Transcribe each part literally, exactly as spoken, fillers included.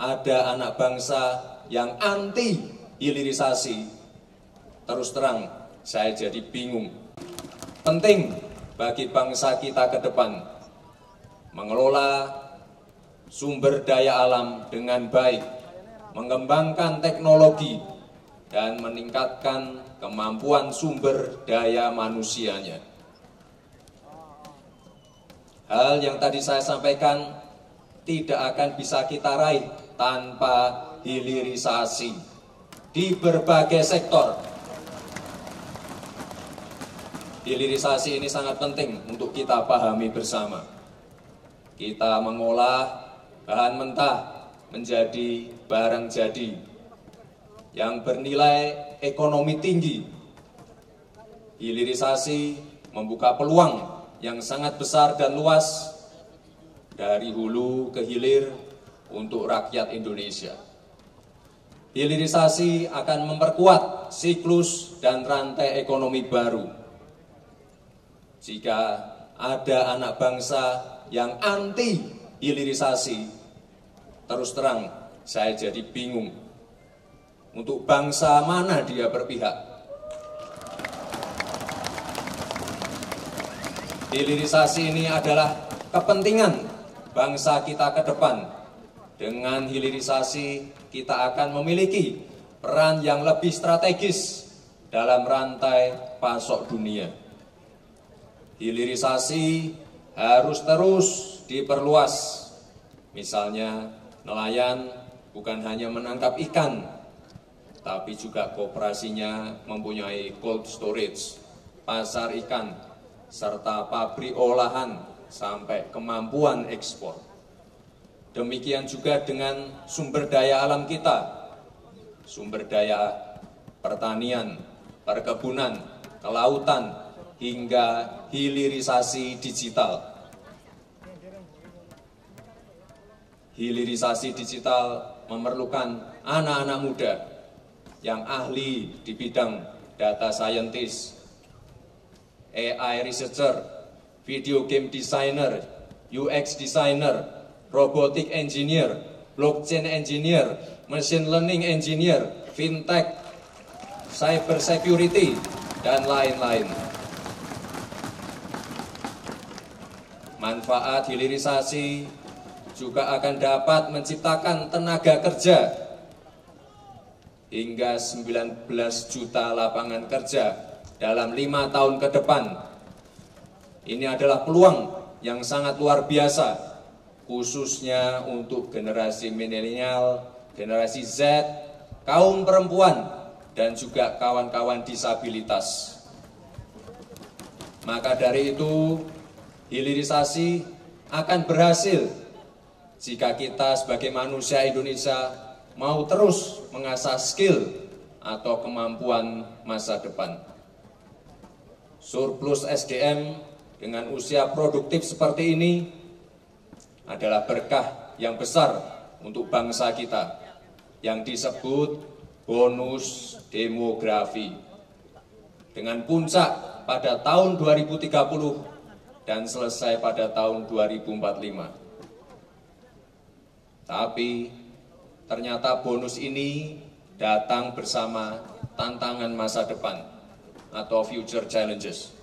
ada anak bangsa yang anti hilirisasi. Terus terang, saya jadi bingung. Penting bagi bangsa kita ke depan mengelola sumber daya alam dengan baik, mengembangkan teknologi, dan meningkatkan kemampuan sumber daya manusianya. Hal yang tadi saya sampaikan tidak akan bisa kita raih tanpa hilirisasi di berbagai sektor. Hilirisasi ini sangat penting untuk kita pahami bersama. Kita mengolah bahan mentah menjadi barang jadi yang bernilai ekonomi tinggi. Hilirisasi membuka peluang yang sangat besar dan luas dari hulu ke hilir untuk rakyat Indonesia. Hilirisasi akan memperkuat siklus dan rantai ekonomi baru. Jika ada anak bangsa yang anti hilirisasi, terus terang saya jadi bingung. Untuk bangsa mana dia berpihak? Hilirisasi ini adalah kepentingan bangsa kita ke depan. Dengan hilirisasi, kita akan memiliki peran yang lebih strategis dalam rantai pasok dunia. Hilirisasi harus terus diperluas. Misalnya, nelayan bukan hanya menangkap ikan, tapi juga kooperasinya mempunyai cold storage, pasar ikan, serta pabrik olahan sampai kemampuan ekspor. Demikian juga dengan sumber daya alam kita, sumber daya pertanian, perkebunan, kelautan, hingga hilirisasi digital. Hilirisasi digital memerlukan anak-anak muda yang ahli di bidang data scientist, A I researcher, video game designer, U X designer, robotic engineer, blockchain engineer, machine learning engineer, fintech, cyber security, dan lain-lain. Manfaat hilirisasi juga akan dapat menciptakan tenaga kerja hingga sembilan belas juta lapangan kerja dalam lima tahun ke depan. Ini adalah peluang yang sangat luar biasa, khususnya untuk generasi milenial, generasi Z, kaum perempuan, dan juga kawan-kawan disabilitas. Maka dari itu, hilirisasi akan berhasil jika kita sebagai manusia Indonesia mau terus mengasah skill atau kemampuan masa depan. Surplus S D M dengan usia produktif seperti ini adalah berkah yang besar untuk bangsa kita, yang disebut bonus demografi, dengan puncak pada tahun dua ribu tiga puluh dan selesai pada tahun dua ribu empat puluh lima. Tapi ternyata bonus ini datang bersama tantangan masa depan atau future challenges.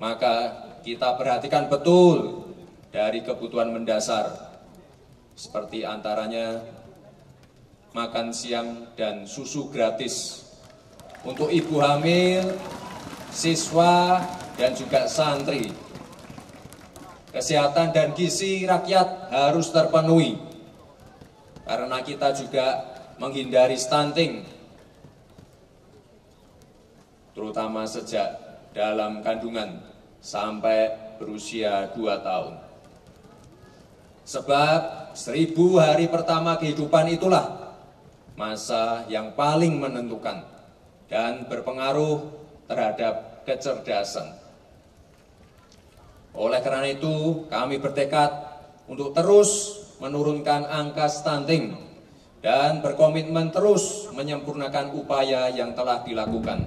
Maka kita perhatikan betul dari kebutuhan mendasar, seperti antaranya makan siang dan susu gratis untuk ibu hamil, siswa, dan juga santri. Kesehatan dan gizi rakyat harus terpenuhi, karena kita juga menghindari stunting, terutama sejak dalam kandungan sampai berusia dua tahun. Sebab seribu hari pertama kehidupan itulah masa yang paling menentukan dan berpengaruh terhadap kecerdasan. Oleh karena itu, kami bertekad untuk terus menurunkan angka stunting dan berkomitmen terus menyempurnakan upaya yang telah dilakukan.